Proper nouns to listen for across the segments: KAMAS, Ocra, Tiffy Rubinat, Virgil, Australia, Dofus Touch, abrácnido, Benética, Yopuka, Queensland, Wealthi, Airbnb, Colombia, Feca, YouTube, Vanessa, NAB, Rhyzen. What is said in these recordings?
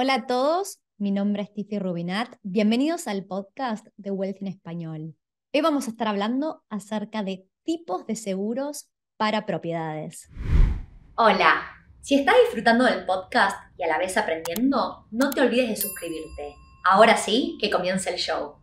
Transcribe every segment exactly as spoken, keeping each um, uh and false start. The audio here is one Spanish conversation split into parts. Hola a todos, mi nombre es Tiffy Rubinat. Bienvenidos al podcast de Wealthi en Español. Hoy vamos a estar hablando acerca de tipos de seguros para propiedades. Hola, si estás disfrutando del podcast y a la vez aprendiendo, no te olvides de suscribirte. Ahora sí, que comience el show.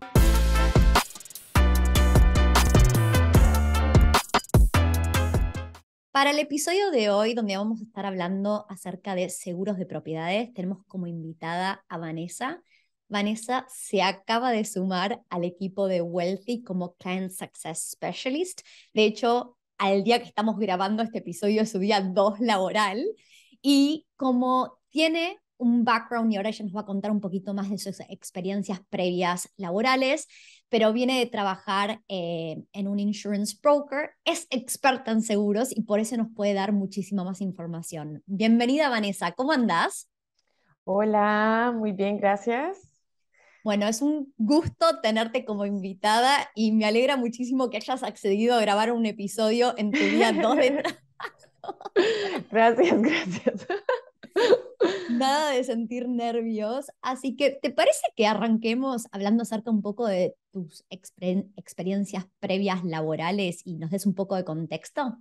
Para el episodio de hoy, donde vamos a estar hablando acerca de seguros de propiedades, tenemos como invitada a Vanessa. Vanessa se acaba de sumar al equipo de Wealthi como Client Success Specialist. De hecho, al día que estamos grabando este episodio es su día dos laboral. Y como tiene un background, y ahora ella nos va a contar un poquito más de sus experiencias previas laborales, pero viene de trabajar eh, en un insurance broker, es experta en seguros y por eso nos puede dar muchísima más información. Bienvenida, Vanessa, ¿cómo andás? Hola, muy bien, gracias. Bueno, es un gusto tenerte como invitada y me alegra muchísimo que hayas accedido a grabar un episodio en tu día dos de trabajo. Gracias, gracias. Nada de sentir nervios, así que ¿te parece que arranquemos hablando acerca un poco de tus exper- experiencias previas laborales y nos des un poco de contexto?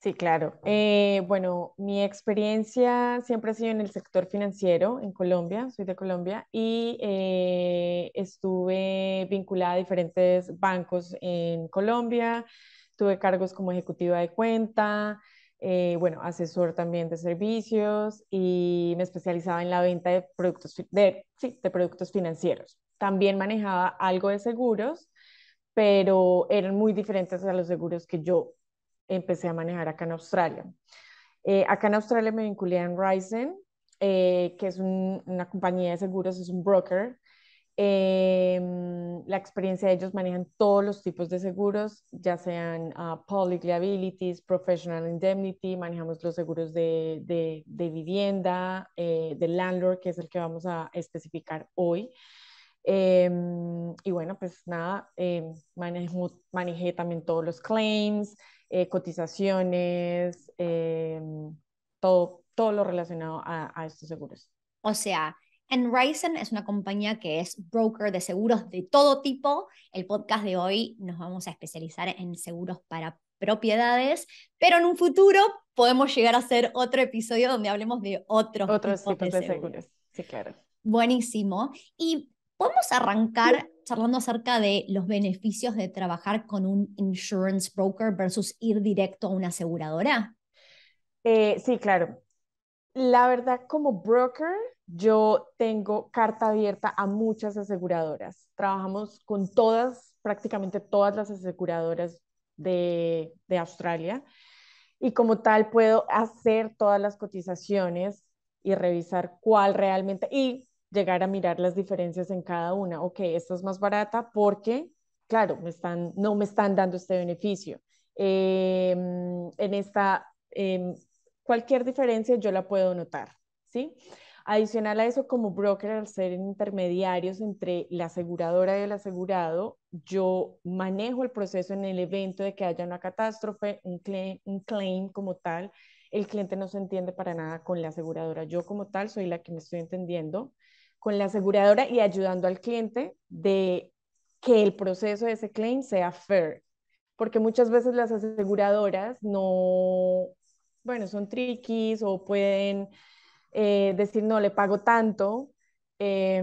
Sí, claro. Eh, bueno, mi experiencia siempre ha sido en el sector financiero en Colombia, soy de Colombia, y eh, estuve vinculada a diferentes bancos en Colombia, tuve cargos como ejecutiva de cuenta, Eh, bueno, asesor también de servicios y me especializaba en la venta de productos, de, sí, de productos financieros. También manejaba algo de seguros, pero eran muy diferentes a los seguros que yo empecé a manejar acá en Australia. Eh, acá en Australia me vinculé en Rhyzen, eh, que es un, una compañía de seguros, es un broker. Eh, la experiencia de ellos manejan todos los tipos de seguros, ya sean uh, public liabilities, professional indemnity, manejamos los seguros de, de, de vivienda, eh, de landlord, que es el que vamos a especificar hoy. Eh, y bueno, pues nada, eh, manejo, manejé también todos los claims, eh, cotizaciones, eh, todo, todo lo relacionado a, a estos seguros. O sea, en Rhyzen es una compañía que es broker de seguros de todo tipo. El podcast de hoy nos vamos a especializar en seguros para propiedades, pero en un futuro podemos llegar a hacer otro episodio donde hablemos de otros, otros tipos, tipos de, de seguros. seguros. Sí, claro. Buenísimo. Y podemos arrancar charlando acerca de los beneficios de trabajar con un insurance broker versus ir directo a una aseguradora. Eh, sí, claro. La verdad, como broker, yo tengo carta abierta a muchas aseguradoras. Trabajamos con todas, prácticamente todas las aseguradoras de, de Australia. Y como tal, puedo hacer todas las cotizaciones y revisar cuál realmente, y llegar a mirar las diferencias en cada una. Ok, esta es más barata porque, claro, me están, no me están dando este beneficio. Eh, en esta... Eh, Cualquier diferencia yo la puedo notar, ¿sí? Adicional a eso, como broker, al ser intermediarios entre la aseguradora y el asegurado, yo manejo el proceso en el evento de que haya una catástrofe, un claim, un claim como tal. El cliente no se entiende para nada con la aseguradora. Yo como tal soy la que me estoy entendiendo con la aseguradora y ayudando al cliente de que el proceso de ese claim sea fair. Porque muchas veces las aseguradoras no... bueno, son triquis o pueden eh, decir, no, le pago tanto. Eh,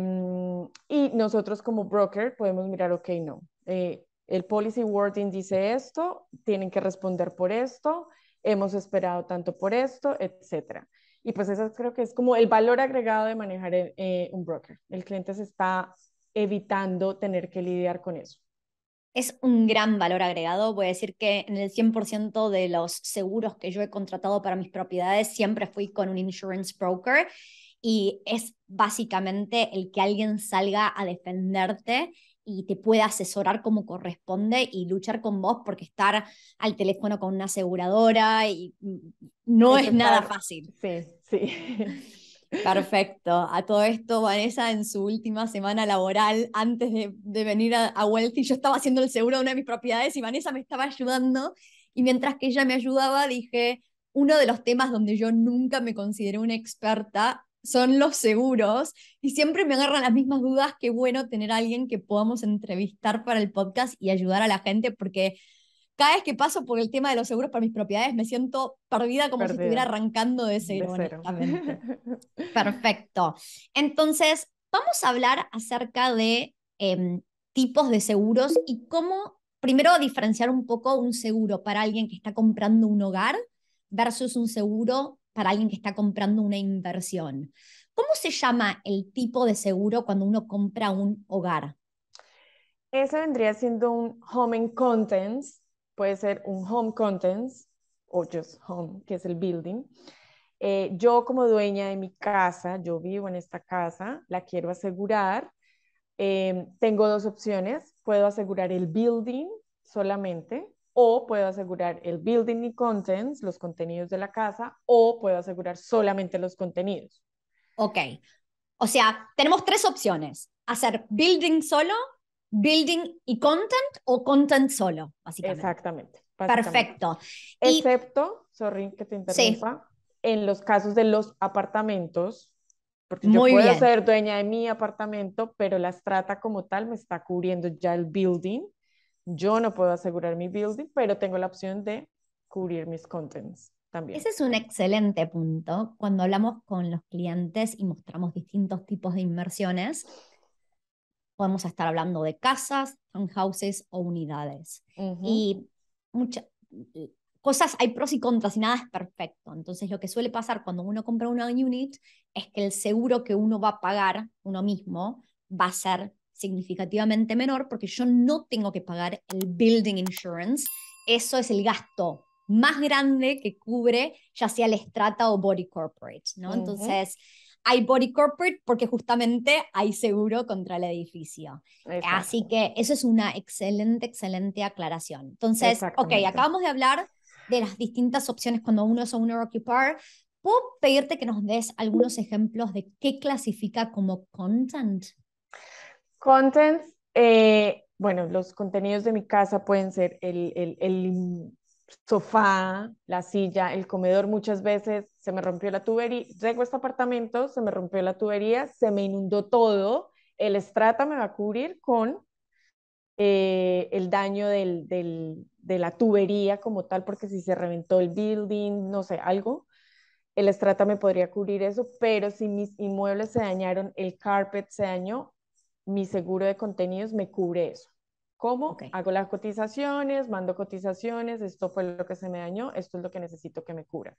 y nosotros como broker podemos mirar, ok, no. Eh, el policy wording dice esto, tienen que responder por esto, hemos esperado tanto por esto, etcétera. Y pues eso creo que es como el valor agregado de manejar el, eh, un broker. El cliente se está evitando tener que lidiar con eso. Es un gran valor agregado. Voy a decir que en el cien por ciento de los seguros que yo he contratado para mis propiedades siempre fui con un insurance broker y es básicamente el que alguien salga a defenderte y te pueda asesorar como corresponde y luchar con vos, porque estar al teléfono con una aseguradora y no es nada fácil. Sí, sí. Perfecto. A todo esto, Vanessa, en su última semana laboral, antes de, de venir a, a Wealthi, yo estaba haciendo el seguro de una de mis propiedades y Vanessa me estaba ayudando. Y mientras que ella me ayudaba, dije, uno de los temas donde yo nunca me consideré una experta son los seguros, y siempre me agarran las mismas dudas. Qué bueno tener a alguien que podamos entrevistar para el podcast y ayudar a la gente, porque cada vez que paso por el tema de los seguros para mis propiedades me siento perdida, como perdida. Si estuviera arrancando de cero. De cero. Perfecto. Entonces, vamos a hablar acerca de eh, tipos de seguros y cómo, primero, diferenciar un poco un seguro para alguien que está comprando un hogar versus un seguro para alguien que está comprando una inversión. ¿Cómo se llama el tipo de seguro cuando uno compra un hogar? Eso vendría siendo un home and contents, puede ser un home contents o just home, que es el building. Eh, yo como dueña de mi casa, yo vivo en esta casa, la quiero asegurar. Eh, tengo dos opciones, puedo asegurar el building solamente, o puedo asegurar el building y contents, los contenidos de la casa, o puedo asegurar solamente los contenidos. Ok. O sea, tenemos tres opciones. Hacer building solo, building y content, o content solo, básicamente. Exactamente. Básicamente. Perfecto. Excepto, y... sorry que te interrumpa, sí. En los casos de los apartamentos, porque yo Muy puedo bien. ser dueña de mi apartamento, pero la estrata como tal me está cubriendo ya el building. Yo no puedo asegurar mi building, pero tengo la opción de cubrir mis contents también. Ese es un excelente punto. Cuando hablamos con los clientes y mostramos distintos tipos de inversiones, podemos estar hablando de casas, townhouses o unidades. Uh-huh. Y muchas cosas, hay pros y contras y nada es perfecto. Entonces lo que suele pasar cuando uno compra una unit es que el seguro que uno va a pagar uno mismo va a ser significativamente menor, porque yo no tengo que pagar el building insurance. Eso es el gasto más grande que cubre ya sea el estrata o body corporate, ¿no? Uh-huh. Entonces, hay body corporate porque justamente hay seguro contra el edificio. Exacto. Así que eso es una excelente, excelente aclaración. Entonces, ok, acabamos de hablar de las distintas opciones cuando uno es owner occupier. ¿Puedo pedirte que nos des algunos ejemplos de qué clasifica como content? Contents, eh, bueno, los contenidos de mi casa pueden ser el, el, el sofá, la silla, el comedor. Muchas veces se me rompió la tubería, llego a este apartamento, se me rompió la tubería, se me inundó todo, el estrata me va a cubrir con eh, el daño del, del, de la tubería como tal, porque si se reventó el building, no sé, algo. El estrata me podría cubrir eso, pero si mis inmuebles se dañaron, el carpet se dañó, mi seguro de contenidos me cubre eso. ¿Cómo? Okay. Hago las cotizaciones, mando cotizaciones, esto fue lo que se me dañó, esto es lo que necesito que me cubra.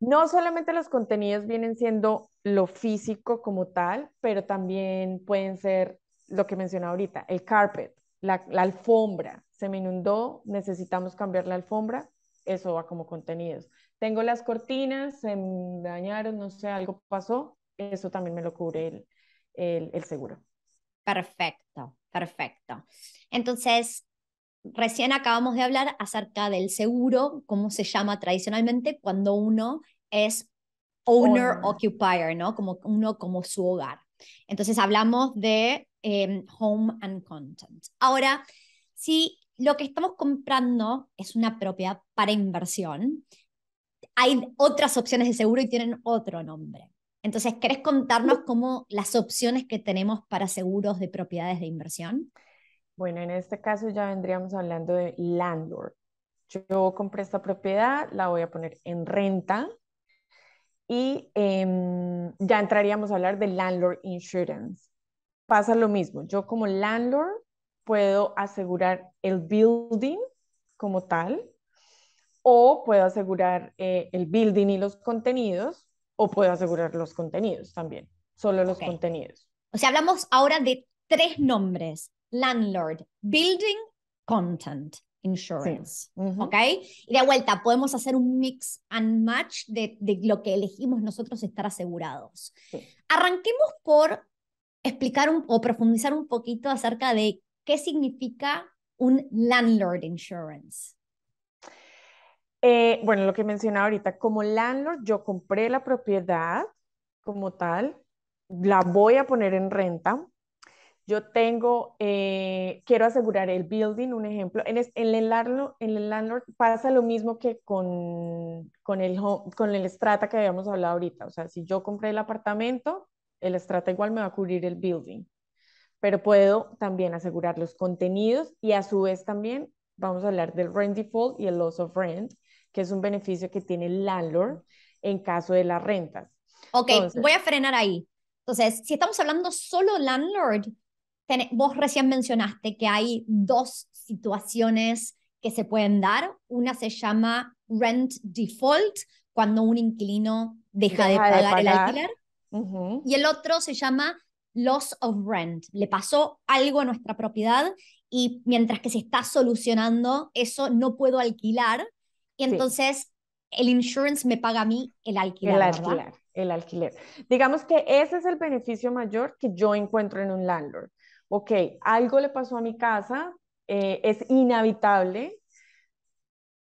No solamente los contenidos vienen siendo lo físico como tal, pero también pueden ser lo que mencionaba ahorita, el carpet, la, la alfombra, se me inundó, necesitamos cambiar la alfombra, eso va como contenidos. Tengo las cortinas, se me dañaron, no sé, algo pasó, eso también me lo cubre el, el, el seguro. Perfecto, perfecto. Entonces, recién acabamos de hablar acerca del seguro, cómo se llama tradicionalmente cuando uno es owner occupier, ¿no? Como uno como su hogar. Entonces hablamos de eh, home and content. Ahora, si lo que estamos comprando es una propiedad para inversión, hay otras opciones de seguro y tienen otro nombre. Entonces, ¿querés contarnos cómo las opciones que tenemos para seguros de propiedades de inversión? Bueno, en este caso ya vendríamos hablando de landlord. Yo compré esta propiedad, la voy a poner en renta y eh, ya entraríamos a hablar de landlord insurance. Pasa lo mismo, yo como landlord puedo asegurar el building como tal, o puedo asegurar eh, el building y los contenidos, o puedo asegurar los contenidos también, solo los okay. contenidos. O sea, hablamos ahora de tres nombres: landlord, building, content, insurance. Sí. Uh-huh. ¿Ok? Y de vuelta, podemos hacer un mix and match de, de lo que elegimos nosotros estar asegurados. Sí. Arranquemos por explicar un, o profundizar un poquito acerca de qué significa un landlord insurance. Eh, bueno, lo que mencionaba ahorita, como landlord, yo compré la propiedad como tal, la voy a poner en renta, Yo tengo, eh, quiero asegurar el building, un ejemplo. En, es, en, el, landlord, en el landlord pasa lo mismo que con, con, el home, con el estrata que habíamos hablado ahorita. O sea, si yo compré el apartamento, el estrata igual me va a cubrir el building. Pero puedo también asegurar los contenidos y a su vez también vamos a hablar del rent default y el loss of rent, que es un beneficio que tiene el landlord en caso de las rentas. Ok, entonces, voy a frenar ahí. Entonces, si estamos hablando solo landlord, vos recién mencionaste que hay dos situaciones que se pueden dar. Una se llama rent default, cuando un inquilino deja, deja de, pagar de pagar el alquiler. Uh-huh. Y el otro se llama loss of rent. Le pasó algo a nuestra propiedad y mientras que se está solucionando eso, no puedo alquilar. Y entonces sí, el insurance me paga a mí el alquiler. El alquiler, ¿verdad? El alquiler. Digamos que ese es el beneficio mayor que yo encuentro en un landlord. Ok, algo le pasó a mi casa, eh, es inhabitable,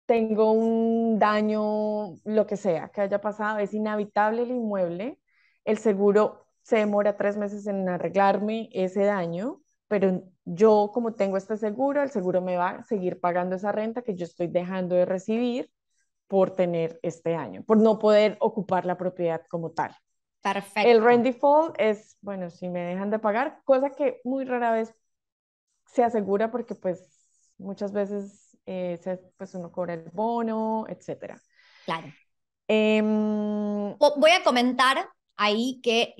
tengo un daño, lo que sea que haya pasado, es inhabitable el inmueble, el seguro se demora tres meses en arreglarme ese daño, pero yo como tengo este seguro, el seguro me va a seguir pagando esa renta que yo estoy dejando de recibir por tener este daño, por no poder ocupar la propiedad como tal. Perfecto. El rent default es, bueno, si me dejan de pagar, cosa que muy rara vez se asegura porque pues muchas veces eh, se, pues uno cobra el bono, etcétera. Claro. Eh, Voy a comentar ahí que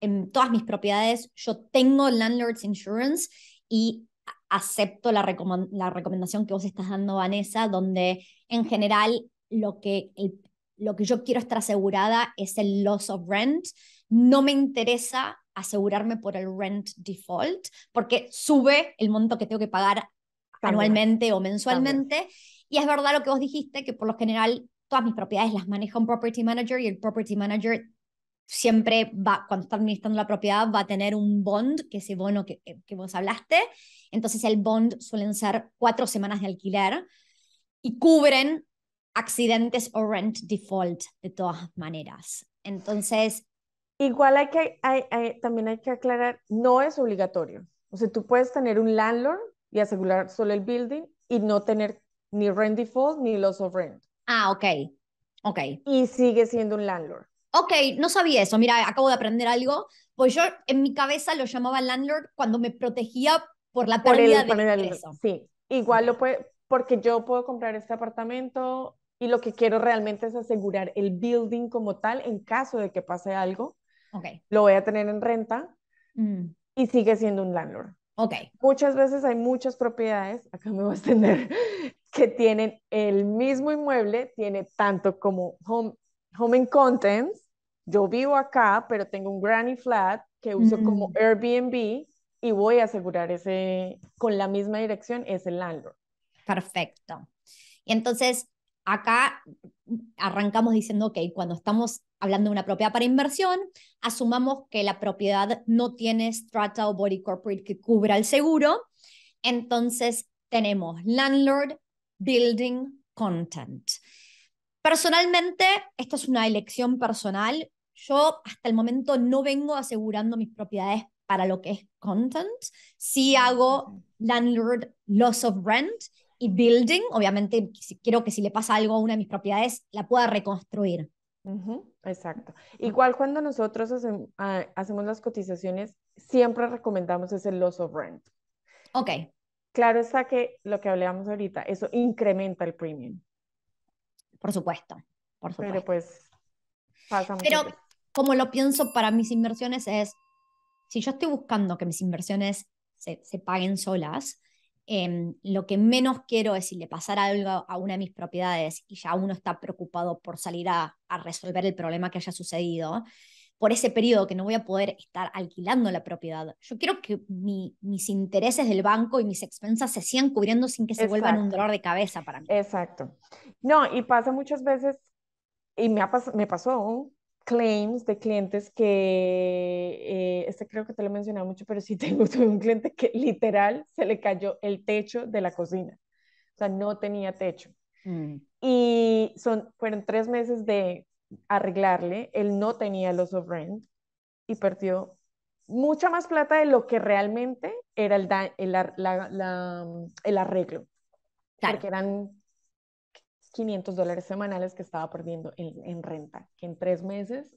en todas mis propiedades yo tengo landlord's insurance y acepto la, recom- la recomendación que vos estás dando, Vanessa, donde en general lo que... el Lo que yo quiero estar asegurada es el loss of rent. No me interesa asegurarme por el rent default porque sube el monto que tengo que pagar también, anualmente o mensualmente. También. Y es verdad lo que vos dijiste, que por lo general todas mis propiedades las maneja un property manager y el property manager siempre va, cuando está administrando la propiedad, va a tener un bond, que es el bono que, que vos hablaste. Entonces el bond suelen ser cuatro semanas de alquiler y cubren accidentes o rent default de todas maneras. Entonces, igual hay que, hay, hay, también hay que aclarar, no es obligatorio. O sea, tú puedes tener un landlord y asegurar solo el building y no tener ni rent default ni loss of rent. Ah, ok. Ok. Y sigue siendo un landlord. Ok, no sabía eso. Mira, acabo de aprender algo. Pues yo en mi cabeza lo llamaba landlord cuando me protegía por la pérdida por el, de el ingreso. Sí, igual lo puede, porque yo puedo comprar este apartamento y lo que quiero realmente es asegurar el building como tal en caso de que pase algo. Okay. Lo voy a tener en renta mm. y sigue siendo un landlord. Okay. Muchas veces hay muchas propiedades, acá me voy a extender, que tienen el mismo inmueble, tiene tanto como home, home and contents, yo vivo acá, pero tengo un granny flat que uso mm. como Airbnb y voy a asegurar ese, con la misma dirección, es el landlord. Perfecto. Y entonces, acá arrancamos diciendo, ok, cuando estamos hablando de una propiedad para inversión, asumamos que la propiedad no tiene strata o body corporate que cubra el seguro. Entonces, tenemos landlord, building, content. Personalmente, esto es una elección personal. Yo hasta el momento no vengo asegurando mis propiedades para lo que es content. Sí hago landlord, loss of rent y building, obviamente quiero que si le pasa algo a una de mis propiedades, la pueda reconstruir. Uh-huh, exacto. Igual cuando nosotros hace, uh, hacemos las cotizaciones, siempre recomendamos ese loss of rent. Ok. Claro está que lo que hablábamos ahorita, eso incrementa el premium. Por supuesto, por supuesto. Pero pues, pasa Pero mucho. Como lo pienso para mis inversiones es, si yo estoy buscando que mis inversiones se, se paguen solas, Eh, lo que menos quiero es si le pasara algo a una de mis propiedades y ya uno está preocupado por salir a, a resolver el problema que haya sucedido, por ese periodo que no voy a poder estar alquilando la propiedad. Yo quiero que mi, mis intereses del banco y mis expensas se sigan cubriendo sin que se Exacto. vuelvan un dolor de cabeza para mí. Exacto. No, y pasa muchas veces, y me, ha pas- me pasó claims de clientes que, eh, este creo que te lo he mencionado mucho, pero sí tengo un cliente que literal se le cayó el techo de la cocina. O sea, no tenía techo. Mm. Y son, fueron tres meses de arreglarle, él no tenía loss of rent y perdió mucha más plata de lo que realmente era el, da, el, la, la, la, el arreglo. Claro. Porque eran quinientos dólares semanales que estaba perdiendo en, en renta, que en tres meses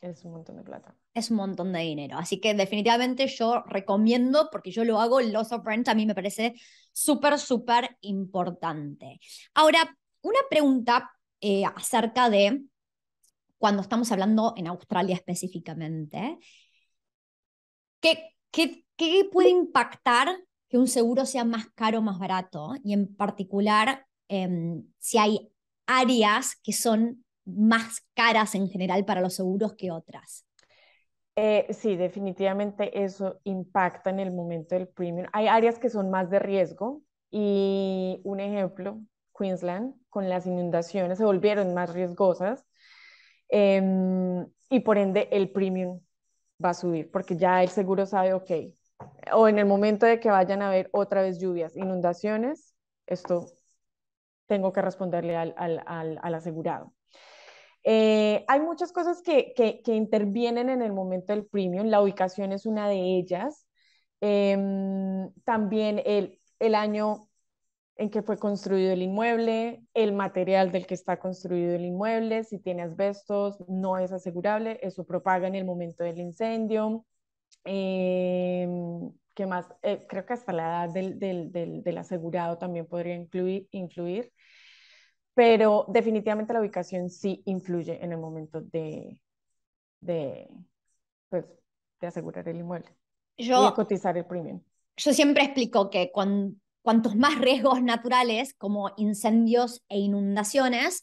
es un montón de plata. Es un montón de dinero. Así que definitivamente yo recomiendo, porque yo lo hago, el loss of rent a mí me parece súper, súper importante. Ahora, una pregunta eh, acerca de cuando estamos hablando en Australia específicamente. ¿Qué, qué, qué puede impactar que un seguro sea más caro o más barato? Y en particular, eh, si hay áreas que son más caras en general para los seguros que otras. Eh, sí, definitivamente eso impacta en el momento del premium. Hay áreas que son más de riesgo y un ejemplo, Queensland, con las inundaciones se volvieron más riesgosas eh, y por ende el premium va a subir porque ya el seguro sabe, ok, o en el momento de que vayan a haber otra vez lluvias, inundaciones, esto tengo que responderle al, al, al, al asegurado. Eh, hay muchas cosas que, que, que intervienen en el momento del premium, la ubicación es una de ellas, eh, también el, el año en que fue construido el inmueble, el material del que está construido el inmueble, si tiene asbestos no es asegurable, eso propaga en el momento del incendio, eh, ¿qué más? Eh, creo que hasta la edad del, del, del, del asegurado también podría incluir, incluir. Pero definitivamente la ubicación sí influye en el momento de, de, pues, de asegurar el inmueble yo, y de cotizar el premium. Yo siempre explico que con, cuantos más riesgos naturales, como incendios e inundaciones,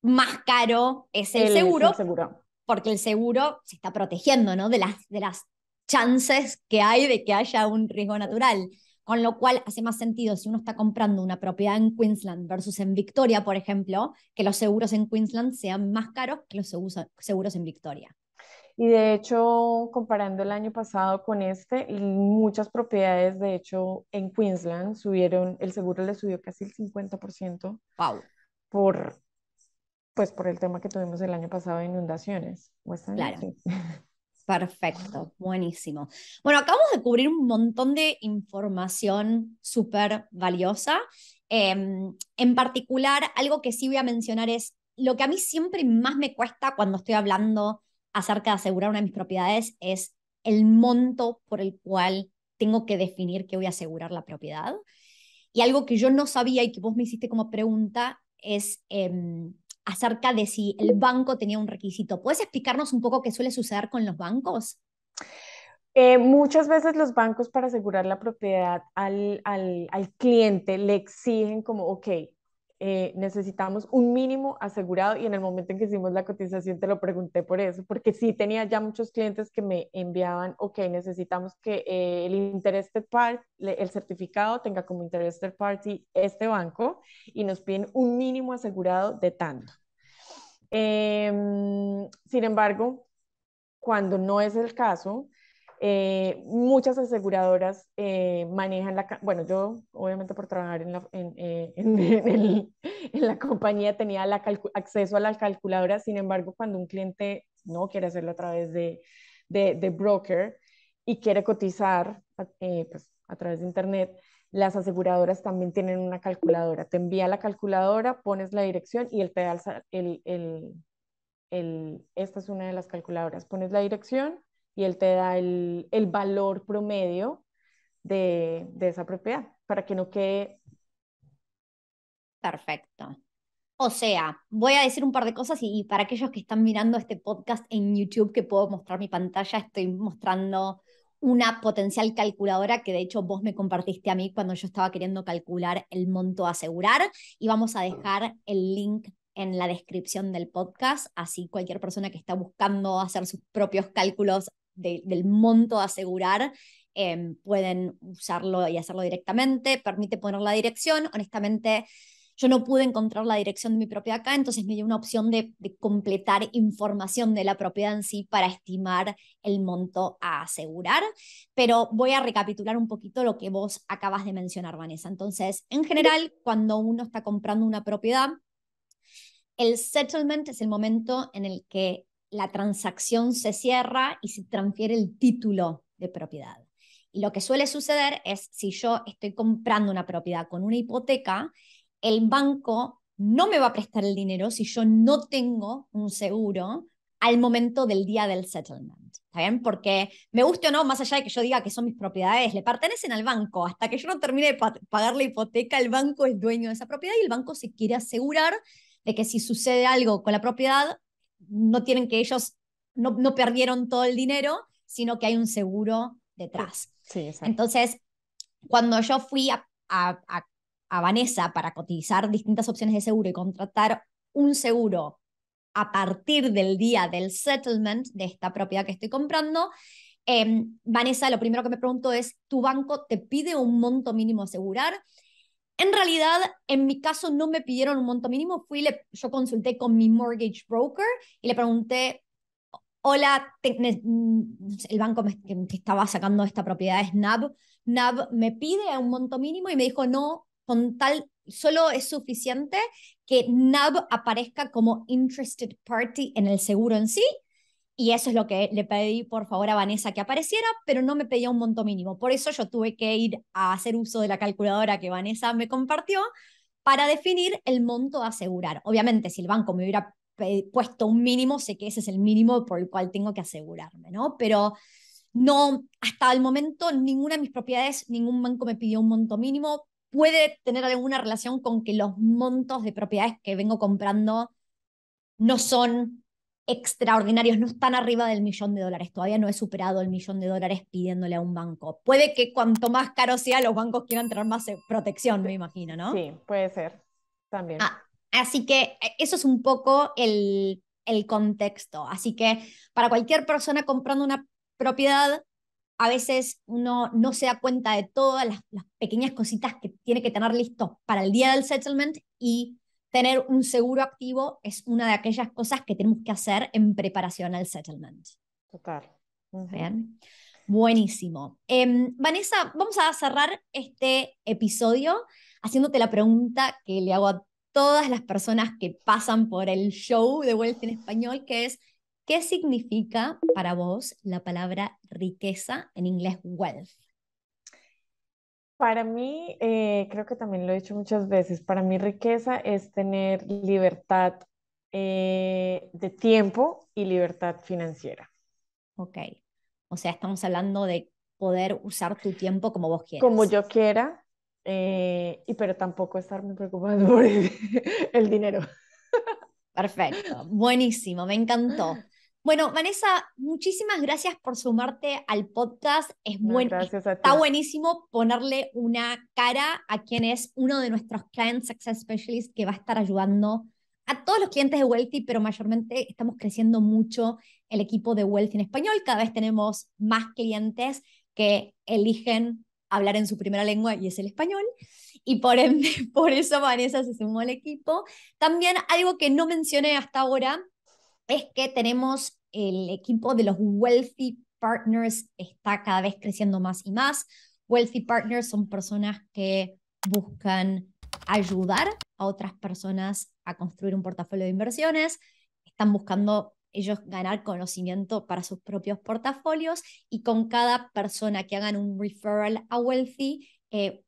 más caro es el, el, seguro, es el seguro. Porque el seguro se está protegiendo, ¿no? de, las, de las chances que hay de que haya un riesgo natural. Con lo cual hace más sentido si uno está comprando una propiedad en Queensland versus en Victoria, por ejemplo, que los seguros en Queensland sean más caros que los seguros en Victoria. Y de hecho, comparando el año pasado con este, muchas propiedades, de hecho, en Queensland subieron, el seguro le subió casi el cincuenta por ciento. Wow. Por, pues por el tema que tuvimos el año pasado de inundaciones. Claro. Sí. Perfecto, buenísimo. Bueno, acabamos de cubrir un montón de información súper valiosa. Eh, en particular, algo que sí voy a mencionar es lo que a mí siempre más me cuesta cuando estoy hablando acerca de asegurar una de mis propiedades es el monto por el cual tengo que definir que voy a asegurar la propiedad. Y algo que yo no sabía y que vos me hiciste como pregunta es... Eh, acerca de si el banco tenía un requisito. ¿Puedes explicarnos un poco qué suele suceder con los bancos? Eh, muchas veces los bancos para asegurar la propiedad al, al, al cliente le exigen como, ok, eh, necesitamos un mínimo asegurado y en el momento en que hicimos la cotización te lo pregunté por eso, porque sí tenía ya muchos clientes que me enviaban, ok, necesitamos que eh, el interested party, el certificado tenga como interested party este banco y nos piden un mínimo asegurado de tanto. Eh, sin embargo, cuando no es el caso, Eh, muchas aseguradoras eh, manejan la... Bueno, yo obviamente por trabajar en la, en, eh, en, en el, en la compañía tenía la acceso a la calculadora, sin embargo, cuando un cliente no quiere hacerlo a través de, de, de broker y quiere cotizar eh, pues, a través de internet, las aseguradoras también tienen una calculadora. Te envía la calculadora, pones la dirección y él te da el... el, el, el esta es una de las calculadoras. Pones la dirección y él te da el, el valor promedio de, de esa propiedad, para que no quede... Perfecto. O sea, voy a decir un par de cosas, y, y para aquellos que están mirando este podcast en YouTube, que puedo mostrar mi pantalla, estoy mostrando una potencial calculadora que de hecho vos me compartiste a mí cuando yo estaba queriendo calcular el monto a asegurar, y vamos a dejar el link en la descripción del podcast, así cualquier persona que está buscando hacer sus propios cálculos de, del monto a asegurar, eh, pueden usarlo y hacerlo directamente. Permite poner la dirección. Honestamente, yo no pude encontrar la dirección de mi propiedad acá, entonces me dio una opción de, de completar información de la propiedad en sí para estimar el monto a asegurar, pero voy a recapitular un poquito lo que vos acabas de mencionar, Vanessa. Entonces, en general, cuando uno está comprando una propiedad, el settlement es el momento en el que la transacción se cierra y se transfiere el título de propiedad. Y lo que suele suceder es, si yo estoy comprando una propiedad con una hipoteca, el banco no me va a prestar el dinero si yo no tengo un seguro al momento del día del settlement, ¿está bien? Porque me guste o no, más allá de que yo diga que son mis propiedades, le pertenecen al banco. Hasta que yo no termine de pagar la hipoteca, el banco es dueño de esa propiedad y el banco se quiere asegurar de que si sucede algo con la propiedad, no tienen que ellos, no, no perdieron todo el dinero, sino que hay un seguro detrás. Sí, exacto. Entonces, cuando yo fui a, a, a, a Vanessa para cotizar distintas opciones de seguro y contratar un seguro a partir del día del settlement de esta propiedad que estoy comprando, eh, Vanessa, lo primero que me preguntó es, ¿tu banco te pide un monto mínimo a asegurar? En realidad, en mi caso no me pidieron un monto mínimo. Fui, le, yo consulté con mi mortgage broker y le pregunté, hola, te, el banco me, que, que estaba sacando esta propiedad es N A B. N A B me pide un monto mínimo y me dijo, no, con tal, solo es suficiente que N A B aparezca como interested party en el seguro en sí. Y eso es lo que le pedí, por favor, a Vanessa que apareciera, pero no me pedía un monto mínimo. Por eso yo tuve que ir a hacer uso de la calculadora que Vanessa me compartió para definir el monto a asegurar. Obviamente, si el banco me hubiera puesto un mínimo, sé que ese es el mínimo por el cual tengo que asegurarme, ¿no? Pero no, hasta el momento, ninguna de mis propiedades, ningún banco me pidió un monto mínimo. Puede tener alguna relación con que los montos de propiedades que vengo comprando no son extraordinarios, no están arriba del millón de dólares, todavía no he superado el millón de dólares pidiéndole a un banco. Puede que cuanto más caro sea, los bancos quieran tener más protección, me imagino, ¿no? Sí, puede ser, también. Ah, así que eso es un poco el, el contexto. Así que para cualquier persona comprando una propiedad, a veces uno no se da cuenta de todas las, las pequeñas cositas que tiene que tener listo para el día del settlement, y tener un seguro activo es una de aquellas cosas que tenemos que hacer en preparación al settlement. Total. Uh-huh. Bien. Buenísimo. Eh, Vanessa, vamos a cerrar este episodio haciéndote la pregunta que le hago a todas las personas que pasan por el show de Wealthi en Español, que es, ¿qué significa para vos la palabra riqueza, en inglés wealth? Para mí, eh, creo que también lo he dicho muchas veces, para mí riqueza es tener libertad eh, de tiempo y libertad financiera. Ok, o sea, estamos hablando de poder usar tu tiempo como vos quieras. Como yo quiera, eh, y, pero tampoco estarme preocupando por el, el dinero. Perfecto, buenísimo, me encantó. Bueno, Vanessa, muchísimas gracias por sumarte al podcast. Es buen, está buenísimo ponerle una cara a quien es uno de nuestros Client Success Specialists que va a estar ayudando a todos los clientes de Wealthi, pero mayormente estamos creciendo mucho el equipo de Wealthi en Español. Cada vez tenemos más clientes que eligen hablar en su primera lengua y es el español. Y por, por eso Vanessa se sumó al equipo. También algo que no mencioné hasta ahora es que tenemos el equipo de los Wealthi Partners, está cada vez creciendo más y más. Wealthi Partners son personas que buscan ayudar a otras personas a construir un portafolio de inversiones, están buscando ellos ganar conocimiento para sus propios portafolios, y con cada persona que hagan un referral a Wealthi, eh,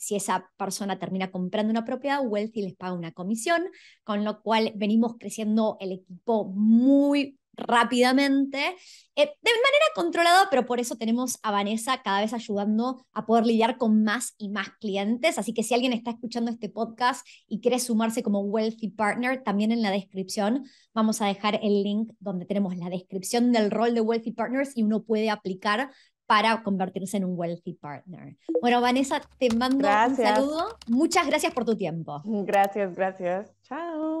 si esa persona termina comprando una propiedad, Wealthi les paga una comisión, con lo cual venimos creciendo el equipo muy rápidamente, eh, de manera controlada, pero por eso tenemos a Vanessa cada vez ayudando a poder lidiar con más y más clientes. Así que si alguien está escuchando este podcast y quiere sumarse como Wealthi Partner, también en la descripción vamos a dejar el link donde tenemos la descripción del rol de Wealthi Partners y uno puede aplicar para convertirse en un Wealthi Partner. Bueno, Vanessa, te mando gracias. Un saludo. Muchas gracias por tu tiempo. Gracias, gracias. Chao.